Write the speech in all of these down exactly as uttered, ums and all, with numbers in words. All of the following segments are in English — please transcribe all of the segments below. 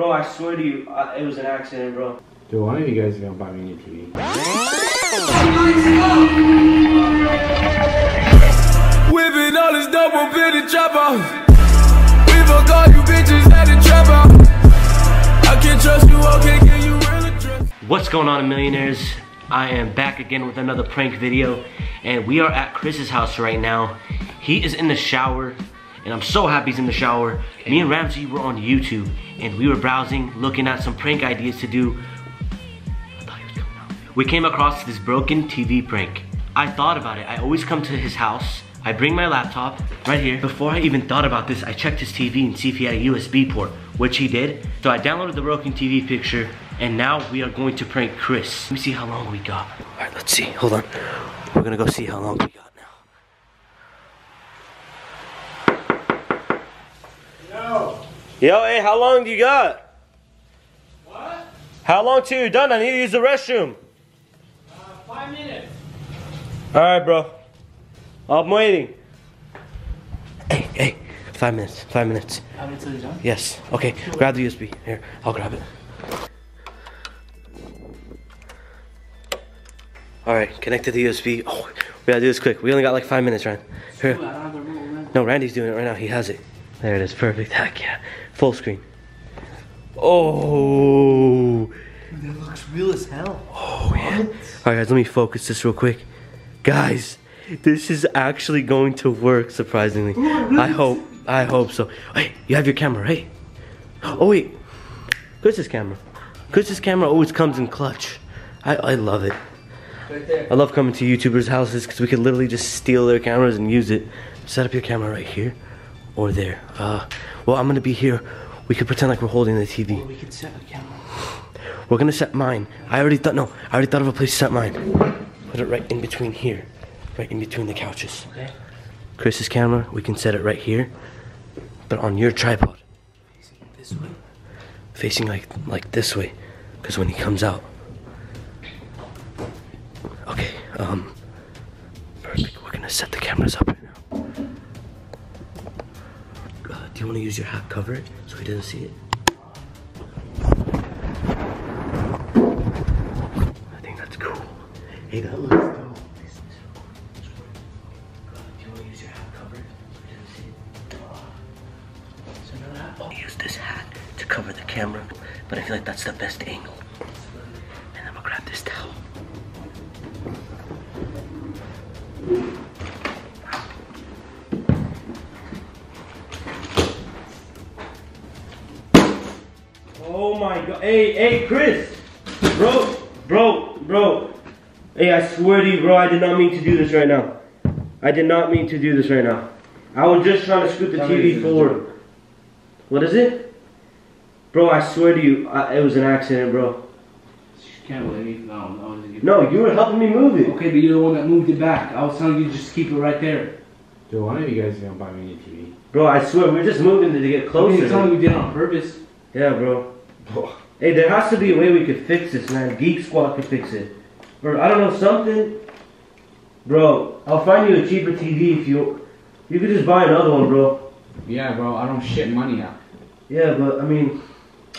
Bro, I swear to you, I, it was an accident, bro. Dude, one of you guys is gonna buy me a new T V. Whipping all this double bitty chopper. We forgot you bitches had a trapper. I can't trust you, I can't get you real address. What's going on, millionaires? I am back again with another prank video, and we are at Chris's house right now. He is in the shower, and I'm so happy he's in the shower. Me and Ramzi were on YouTube, and we were browsing, looking at some prank ideas to do. I thought he was coming out. We came across this broken T V prank. I thought about it. I always come to his house. I bring my laptop right here. Before I even thought about this, I checked his T V and see if he had a U S B port, which he did. So I downloaded the broken T V picture, and now we are going to prank Chris. Let me see how long we got. All right, let's see, hold on. We're gonna go see how long we got now. Yo. Yo, hey, how long do you got? What? How long till you're done? I need to use the restroom. Uh, five minutes. All right, bro. I'm waiting. Hey, hey, five minutes, five minutes. Five minutes till you're done? Yes, okay, grab the U S B. Here, I'll grab it. Alright, connected the U S B. Oh, we gotta do this quick. We only got like five minutes, Ryan. Here. No, Randy's doing it right now. He has it. There it is. Perfect. Heck yeah. Full screen. Oh. Dude, that looks real as hell. Oh, yeah. Alright, guys, let me focus this real quick. Guys, this is actually going to work, surprisingly. I hope. I hope so. Hey, you have your camera, right? Oh, wait. Chris's camera. Chris's camera always comes in clutch. I, I love it. Right there. I love coming to YouTubers' houses because we could literally just steal their cameras and use it. Set up your camera right here or there. Uh, well, I'm gonna be here. We could pretend like we're holding the T V. Or we could set a camera. We're gonna set mine. I already thought. No, I already thought of a place to set mine. Put it right in between here, right in between the couches. Okay. Chris's camera. We can set it right here, but on your tripod. Facing this way. Facing like like this way, because when he comes out. Okay, um, perfect. We're gonna set the cameras up right now. Uh, do you wanna use your hat cover it so he doesn't see it? I think that's cool. Hey, that looks dope. Uh, do you wanna use your hat cover it so he doesn't see it? So another hat? Oh, use this hat to cover the camera, but I feel like that's the best angle. And I'm gonna grab this towel. Oh my god, hey, hey, Chris! Bro, bro, bro. Hey, I swear to you, bro, I did not mean to do this right now. I did not mean to do this right now. I was just trying to scoot the T V forward. What is it? Bro, I swear to you, I, it was an accident, bro. Can't believe no, no, no, you were helping me move it. Okay, but you're the one that moved it back. I was telling you just keep it right there. Dude, one of you guys is gonna buy me a T V. Bro, I swear, we're just moving it to get closer. You're telling me you did it on purpose. Yeah, bro. Hey, there has to be a way we could fix this, man. Geek Squad could fix it. Bro, I don't know, something. Bro, I'll find you a cheaper T V if you... You could just buy another one, bro. Yeah, bro, I don't shit money out. Yeah, but, I mean...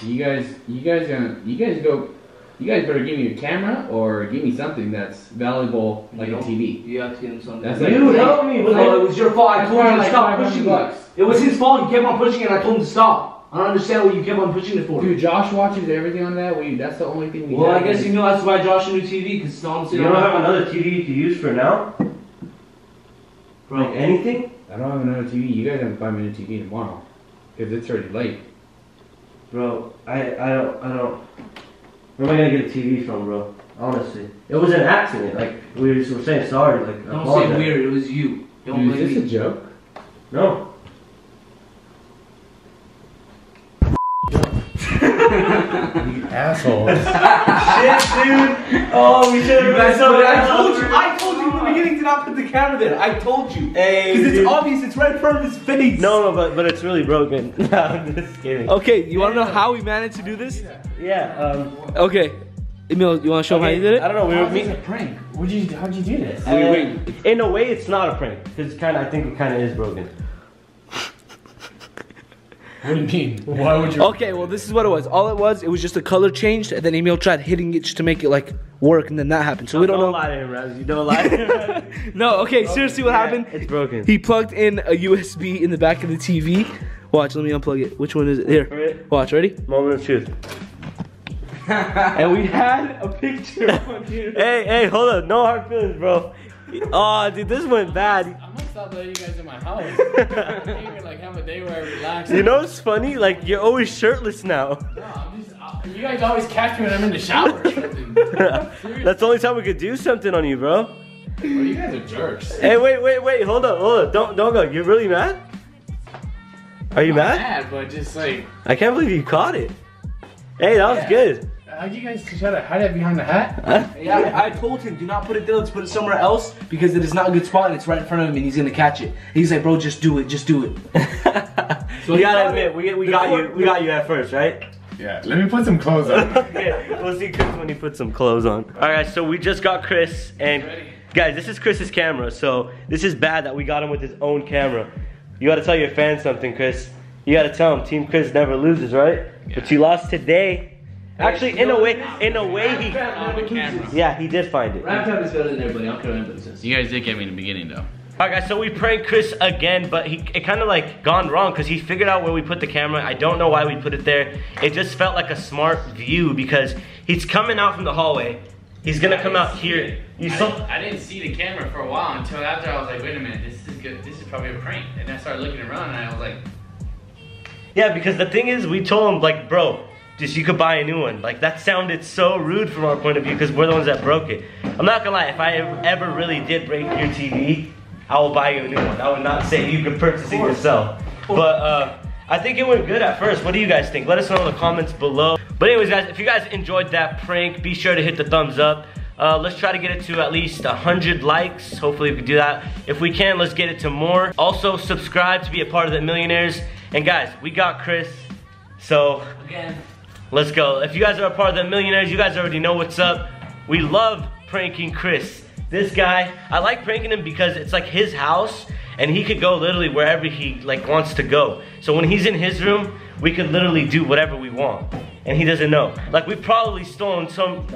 You guys, you guys gonna... You guys go... You guys better give me a camera or give me something that's valuable, like you know, a T V. You have to give him something. That's you like, helped me. Well, no, it was your fault. I told him to stop pushing bucks. It was his fault. He kept on pushing it. I told him to stop. I don't understand what you kept on pushing it for. Dude, Josh watches everything on that. We, that's the only thing we Well, have I guess is, you know that's why Josh a new T V. Because honestly, you don't have another T V you can use for now? For like anything? I don't have another T V. You guys have to buy me a T V tomorrow. Because it's already late. Bro, I, I don't... I don't... Where am I gonna get a T V from, bro? Honestly, it was an accident. Like we were, were saying, sorry. Like don't say that. Weird. It was you. Don't Dude, is this me. a joke? No. You assholes. Shit, dude. Oh, we should have messed up. I told you. I told you in the beginning to not put the camera there. I told you. Hey, because it's obvious. It's right in front of his face. No, no, but but it's really broken. No, I'm just kidding. Okay, you wanna know how we managed to do this? Yeah, um... Okay. Emil, you wanna show okay. him how you did it? I don't know, we were meeting... It's a prank. What did you, how'd you do this? Uh, wait, wait. In a way, it's not a prank. Because kinda, I think it kinda is broken. What do you mean? Why would you? Okay, well, this is what it was. All it was, it was just the color changed, and then Emil tried hitting it just to make it like work, and then that happened. So no, we don't, don't know. Lie to him, Ramzi. Don't lie to him, Ramzi. No, okay, seriously, what yeah, happened? It's broken. He plugged in a U S B in the back of the T V. Watch, let me unplug it. Which one is it? Here. Watch, ready? Moment of truth. And we had a picture on here. Hey, hey, hold up. No hard feelings, bro. Oh, dude, this went bad. Stop letting you guys in my house. Even, like, have a day where I relax. You know what's funny? Like, you're always shirtless now. No, I'm just, uh, you guys always catch me when I'm in the shower or something. That's the only time we could do something on you, bro. Well, you guys are jerks. Hey, wait, wait, wait. Hold up, hold up. Don't, don't go. You're really mad? Are you I'm mad? mad, but just like. I can't believe you caught it. Hey, that yeah. was good. How'd you guys try to hide it behind the hat? Huh? Yeah, I, I told him, do not put it there, let's put it somewhere else because it is not a good spot and it's right in front of him and he's gonna catch it. He's like, bro, just do it, just do it. So you gotta admit, we, we got you we got you at first, right? Yeah, let me put some clothes on. Okay, we'll see Chris when he puts some clothes on. Alright, so we just got Chris, and guys, this is Chris's camera, so this is bad that we got him with his own camera. You gotta tell your fans something, Chris. You gotta tell him, Team Chris never loses, right? Yeah. But he lost today. Actually, in a way, in a way, he. Yeah, he did find it. Wrap up is better than everybody. I don't care what anybody says. You guys did get me in the beginning, though. All right, guys. So we pranked Chris again, but he it kind of like gone wrong because he figured out where we put the camera. I don't know why we put it there. It just felt like a smart view because he's coming out from the hallway. He's gonna come out here. You saw. I didn't see the camera for a while until after I was like, wait a minute, this is good. This is probably a prank. And I started looking around and I was like, yeah, because the thing is, we told him like, bro. Just you could buy a new one. Like that sounded so rude from our point of view because we're the ones that broke it. I'm not gonna lie, if I ever really did break your T V, I will buy you a new one. I would not say you could purchase it yourself. But uh, I think it went good at first. What do you guys think? Let us know in the comments below. But anyways guys, if you guys enjoyed that prank, be sure to hit the thumbs up. Uh, let's try to get it to at least one hundred likes. Hopefully we can do that. If we can, let's get it to more. Also subscribe to be a part of the millionaires. And guys, we got Chris, so again. Let's go. If you guys are a part of the millionaires, you guys already know what's up. We love pranking Chris. This guy, I like pranking him because it's like his house and he could go literally wherever he like wants to go. So when he's in his room, we could literally do whatever we want. And he doesn't know. Like we've probably stolen some.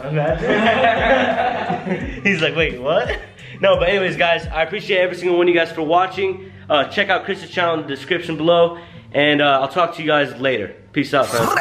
He's like, wait, what? No, but anyways guys, I appreciate every single one of you guys for watching. Uh, check out Chris's channel in the description below. And uh, I'll talk to you guys later. Peace out, guys.